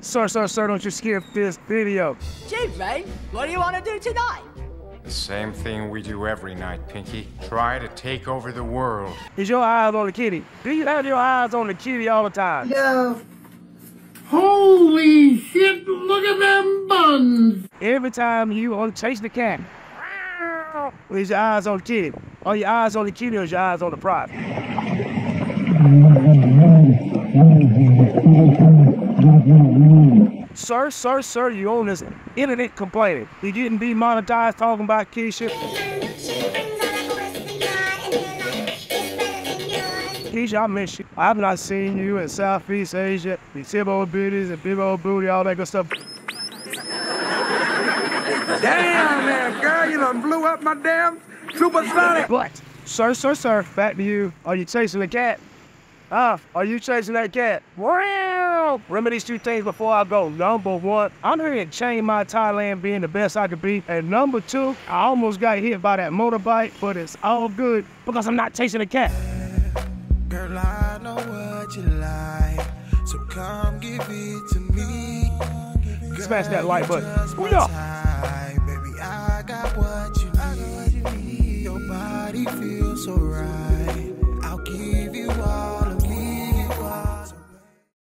Sir, don't you skip this video. Gee, Rain, what do you want to do tonight? The same thing we do every night, Pinky. Try to take over the world. Is your eyes on the kitty? Do you have your eyes on the kitty all the time? No. Holy shit, look at them buns! Every time you chase the cat, is your eyes on the kitty? Are your eyes on the kitty or is your eyes on the prize? Sir, you own this internet complaining. You didn't be monetized talking about kitty shit. Keisha, I miss you. I've not seen you in Southeast Asia. These big old booties and big old booty, all that good stuff. Damn, man, girl, you done blew up my damn supersonic. But, sir, back to you. Are you chasing the cat? Are you chasing that cat? Well, remember these two things before I go. Number one, I'm here to change my Thailand being the best I could be. And number two, I almost got hit by that motorbike, but it's all good because I'm not chasing a cat. Girl, I know what you like, so come give it to me. Girl, smash that like button. We up. Baby, I got what you need. Your body feels so right.